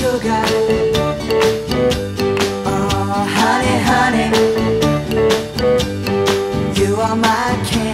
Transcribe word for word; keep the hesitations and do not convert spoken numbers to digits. sugar. Oh honey, honey, you are my king.